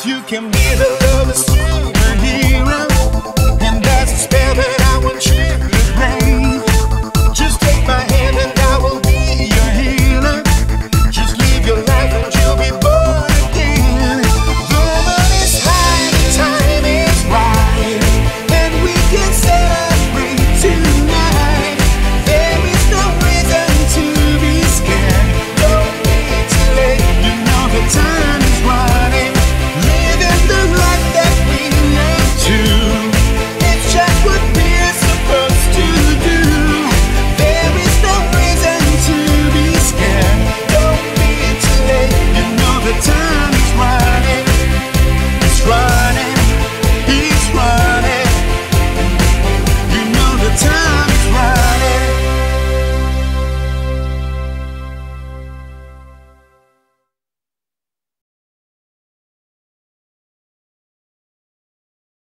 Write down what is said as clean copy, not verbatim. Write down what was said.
Superhero, and that's a spell that I want you to bring.